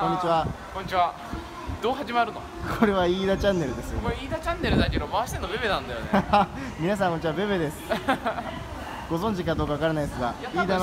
こんにちは。こんにちは。どう始まるの？これは飯田チャンネルですよ、ね。これ飯田チャンネルだけど回してんのベベなんだよね。皆さんこんにちは、ベベです。ご存知かどうかわからないですが、飯田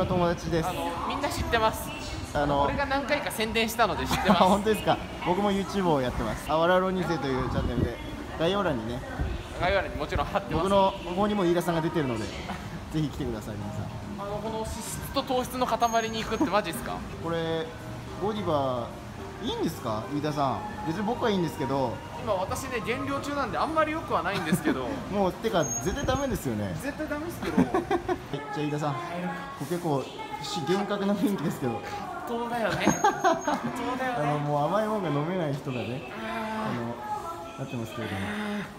の友達です。みんな知ってます。俺が何回か宣伝したので知ってます。本当ですか？僕も YouTube をやってます。あわらろ2世というチャンネルで概要欄にね。概要欄にもちろん貼ってます。僕のここにも飯田さんが出てるので、ぜひ来てください皆さん。この脂質と糖質の塊に行くってマジですか？これ。ゴディバいいんですか飯田さん。別に僕はいいんですけど、今私ね減量中なんであんまり良くはないんですけどもうてか絶対ダメですよね。絶対ダメですけどじゃあ飯田さん、結構厳格な雰囲気ですけどそうだよねもう甘いもんが飲めない人がねなってますけれども、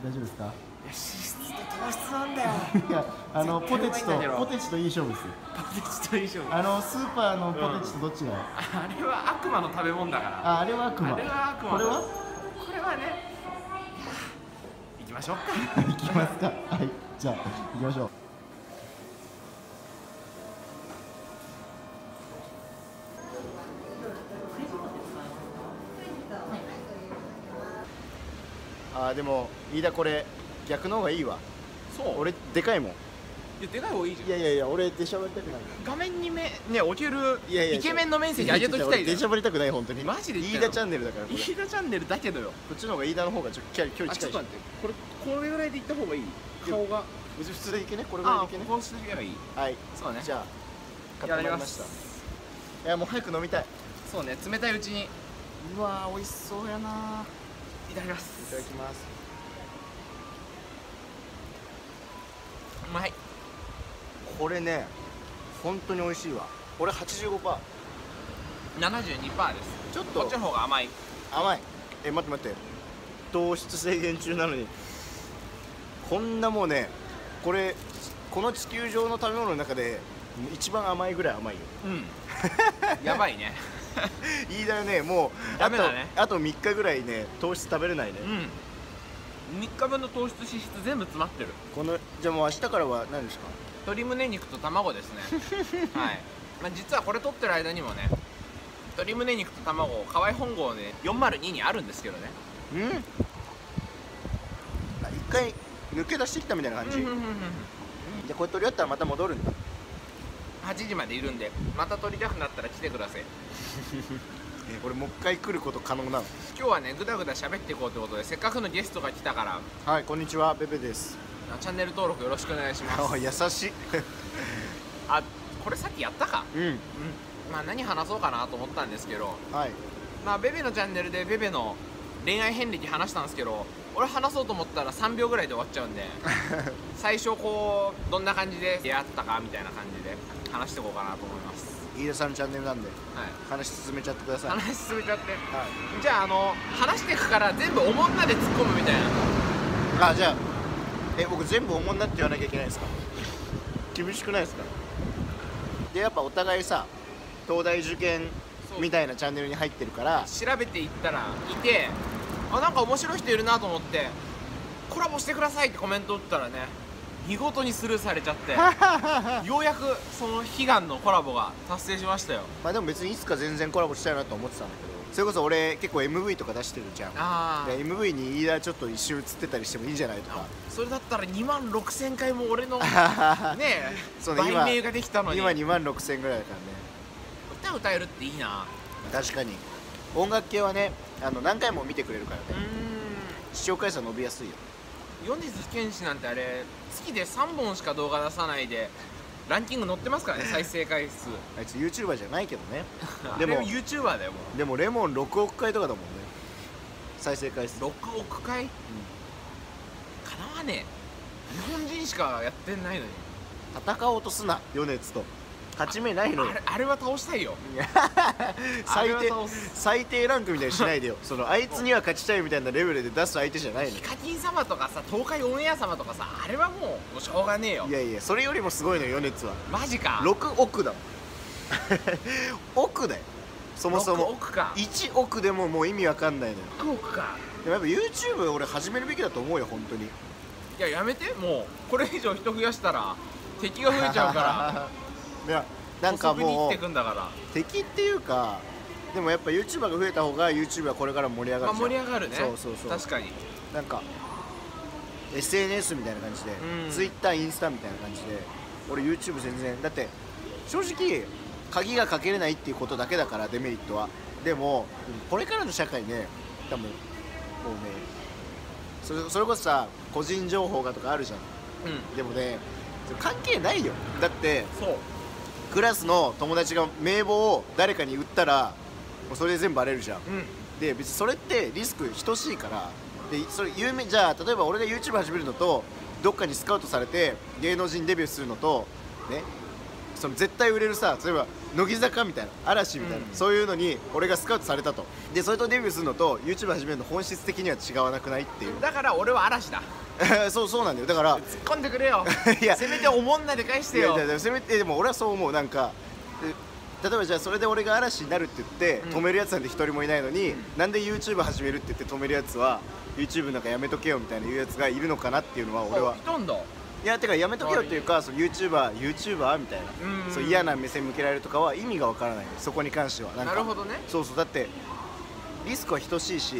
大丈夫ですか？脂質と糖質なんだよ。いや、ポテチといい勝負ですよ。ポテチといい勝負。スーパーのポテチとどっちが？あれは悪魔の食べ物だから。あれは悪魔。これは？これはね。行きましょう。行きますか。はい、じゃあ行きましょう。ああでも飯田これ逆の方がいいわ。そう。俺でかいもん。いやでかい方がいいじゃん。いやいやいや俺出しゃばりたくない。画面にねおけるイケメンの面積上げときたいじゃん。出しゃばりたくない本当に。マジで飯田チャンネルだから。飯田チャンネルだけどよ。こっちの方が飯田の方がちょっと距離近い。ちょっと待って。これぐらいで行った方がいい。顔が普通でいけね。これぐらいでいけね。こうしていけばいい。はい。そうね。じゃあ買ってまいりました。いやもう早く飲みたい。そうね。冷たいうちに。うわ美味しそうやな。いただきます。いただきます。うまい。これね、本当に美味しいわ。これ 85%、72% です。ちょっとこっちの方が甘い。甘い。待って待って。糖質制限中なのに、こんなもうね、この地球上の食べ物の中で一番甘いぐらい甘いよ。うん。やばいね。飯田ね、もうダメだね。あと3日ぐらいね、糖質食べれないね。うん、3日分の糖質脂質全部詰まってる。このじゃあもう明日からは何ですか？鶏胸肉と卵ですねはい、まあ、実はこれ取ってる間にもね鶏胸肉と卵を河合本郷ね402にあるんですけどね。うん、一回抜け出してきたみたいな感じ。じゃあこれ取り合ったらまた戻るんだ。8時までいるんで、また撮りたくなったら来てください。俺もう一回来ること可能なの？今日はね、ぐだぐだ喋っていこうということで、せっかくのゲストが来たから。はい、こんにちは、ベベです。チャンネル登録よろしくお願いします。あ、優しいあ、これさっきやったか。うん、うん、まあ何話そうかなと思ったんですけど、はい、まあベベのチャンネルでベベの恋愛遍歴話したんですけど、俺話そうと思ったら3秒ぐらいで終わっちゃうんで最初こう、どんな感じで出会ったかみたいな感じで話していこうかなと思います。飯田さんのチャンネルなんで、はい、話進めちゃってください。話進めちゃって、はい、じゃあ話していくから全部おもんなで突っ込むみたいな。あ、じゃあ僕全部おもんなって言わなきゃいけないですか？厳しくないですか？でやっぱお互いさ、東大受験みたいなチャンネルに入ってるから調べていったらいて、あ、なんか面白い人いるなと思ってコラボしてくださいってコメント打ったらね、見事にスルーされちゃってようやくその悲願のコラボが達成しましたよ。まあでも別にいつか全然コラボしたいなと思ってたんだけど、それこそ俺結構 MV とか出してるじゃん。あー、 MV に飯田ちょっと一周映ってたりしてもいいんじゃないとか。それだったら26000回も俺のねえ売名ができたのに、今26000ぐらいだからね。歌歌えるっていいな。確かに音楽系はね、何回も見てくれるからね、視聴回数は伸びやすいよ。米津玄師なんてあれ月で3本しか動画出さないでランキング載ってますからね、再生回数あいつ YouTuber じゃないけどねでも YouTuber だよもう。でもレモン6億回とかだもんね、再生回数6億回。うん、かなわねえ、日本人しかやってないのに。戦おうとすな米津と、勝ち目ないのよ。あれは倒したいよ最低ランクみたいにしないでよそのあいつには勝ちたいみたいなレベルで出す相手じゃないの。ヒカキン様とかさ、東海オンエア様とかさ、あれはもうしょうがねえよ。いやいや、それよりもすごいのよ米津は。マジか。6億だもん億だよ、そもそも億か。1億でももう意味わかんないのよ。6億か。でもやっぱ YouTube 俺始めるべきだと思うよ本当に。いや、やめて、もうこれ以上人増やしたら敵が増えちゃうからいや、なんかもう敵っていうか、でもやっぱ YouTuber が増えた方が YouTube はこれから盛り上がるじゃん。盛り上がるね。そうそうそう、確かに。なんか SNS みたいな感じで、Twitter、インスタみたいな感じで、俺 YouTube 全然、だって正直鍵がかけれないっていうことだけだから、デメリットは。でもこれからの社会ね、多分もうね、それこそさ、個人情報がとかあるじゃん、でもね関係ないよ。だってそうクラスの友達が名簿を誰かに売ったらもうそれで全部バレるじゃん、で別にそれってリスク等しいから。でそれ有名じゃあ、例えば俺が YouTube 始めるのと、どっかにスカウトされて芸能人デビューするのとね、その絶対売れるさ、例えば乃木坂みたいな、嵐みたいな、そういうのに俺がスカウトされたと。でそれとデビューするのと YouTube 始めるの本質的には違わなくないっていう。だから俺は嵐だそうなんだよ。だから突っ込んでくれよいやせめておもんないで返してよ。いやせめて、でも俺はそう思う。なんか例えばじゃあそれで俺が嵐になるって言って止めるやつなんて一人もいないのに、なんで YouTube 始めるって言って止めるやつは YouTube なんかやめとけよみたいな言うやつがいるのかなっていうのは俺は。いたんだ。いやてかやめとけよっていうか、YouTuber みたいな、そう嫌な目線向けられるとかは意味がわからない。そこに関してはなんか、なるほどね。そうそう、だってリスクは等しいし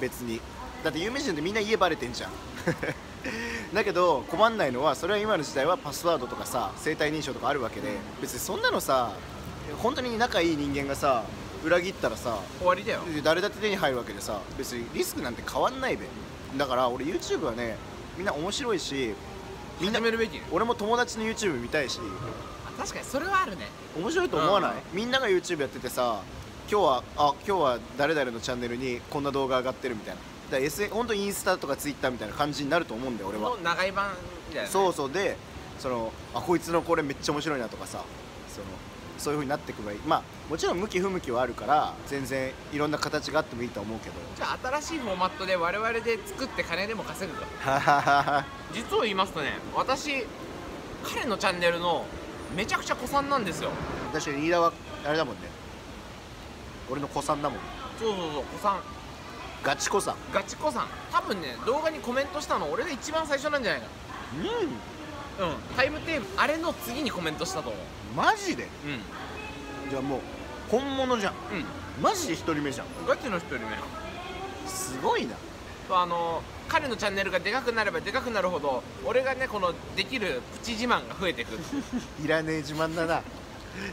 別に。だって有名人ってみんな家バレてんじゃんだけど困んないのは、それは今の時代はパスワードとかさ、生体認証とかあるわけで、別にそんなのさ、本当に仲いい人間がさ裏切ったらさ終わりだよ。誰だって手に入るわけでさ、別にリスクなんて変わんないべ。だから俺 YouTube はね、みんな面白いし、みんな、俺も友達の YouTube 見たいし。確かにそれはあるね。面白いと思わない？みんなが YouTube やっててさ、今日は誰々のチャンネルにこんな動画上がってるみたいな。だから本当にインスタとか Twitter みたいな感じになると思うんだよ俺は。もう長い版みたいな。そうそう、でそのこいつのこれめっちゃ面白いなとかさ、そういう風になってくればいい。まあもちろん向き不向きはあるから、全然いろんな形があってもいいと思うけど。じゃあ新しいフォーマットで我々で作って金でも稼ぐか実を言いますとね、私彼のチャンネルのめちゃくちゃ古参なんですよ。確かにリーダーはあれだもんね、俺の古参だもん。そうそうそう、古参、ガチ古参、ガチ古参。多分ね、動画にコメントしたの俺が一番最初なんじゃないかな。タイムテーブルあれの次にコメントしたと思う。マジで？じゃあもう本物じゃん。マジで一人目じゃん。ガチの一人目。すごいな。彼のチャンネルがでかくなればでかくなるほど、俺がねこのできるプチ自慢が増えてくるいらねえ自慢だな、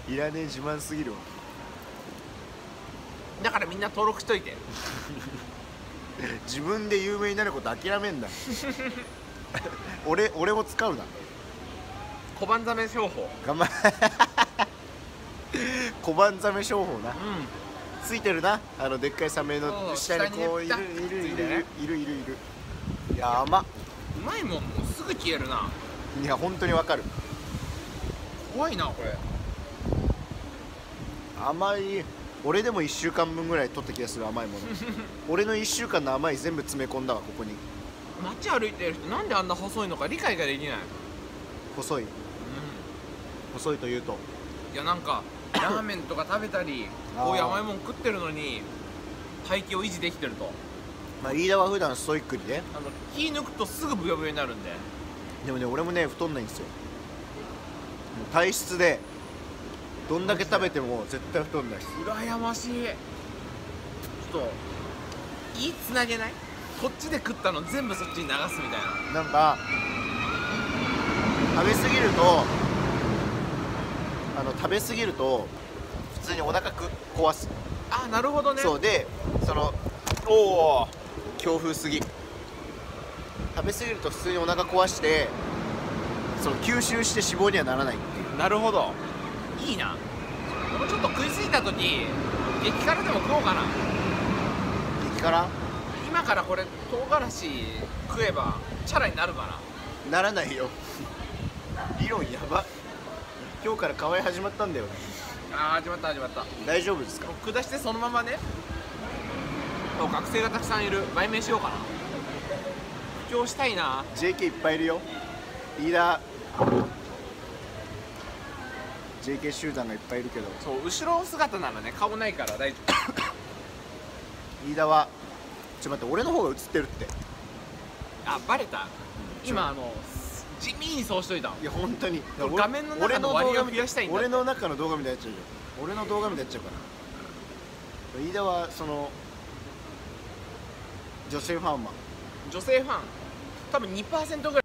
いらねえ自慢すぎるわ。だからみんな登録しといて自分で有名になること諦めんだ俺を使うな。小判ザメ商法。小判ザメ商法な。ついてるな、でっかいサメの下にこういるいる。いや甘っ。うまいもん、もうすぐ消えるな。いや本当にわかる。怖いなこれ。甘い。俺でも1週間分ぐらい取った気がする、甘いもの俺の1週間の甘い全部詰め込んだわここに。街歩いてる人なんであんな細いのか理解ができない。細い、細いというと、いやなんかラーメンとか食べたりこういう甘いもん食ってるのに体型を維持できてると。まあ飯田は普段ストイックにね、気抜くとすぐブヨブヨになるんで。でもね俺もね太んないんですよ。体質でどんだけ食べても絶対太んないです。羨ましい。ちょっと胃つなげない？こっちで食ったの全部そっちに流すみたいな。なんか食べ過ぎると普通にお腹壊す。あ、なるほどね。そうで、おお強風すぎ。食べ過ぎると普通にお腹壊して、吸収して脂肪にはならないっていう。なるほど、いいな。もうちょっと食い過ぎた時激辛でも食おうかな。激辛今からこれ唐辛子食えばチャラになるかな。ならないよ理論やば。今日から河合始まったんだよね。ああ始まった始まった。大丈夫ですか？下してそのままね。学生がたくさんいる、売名しようかな。布教したいな。 JK いっぱいいるよ。リーダー JK 集団がいっぱいいるけど、そう後ろ姿ならね顔ないから大丈夫リーダーはちょっと待って、俺の方が映ってるって。あ、バレた。今地味にそうしといた。いや本当に画面の中の割合を増やしたいんだ。俺の中の動画みたいになっちゃうよ。俺の動画みたいになっちゃうから。飯田はその女性ファンは多分 2% ぐらい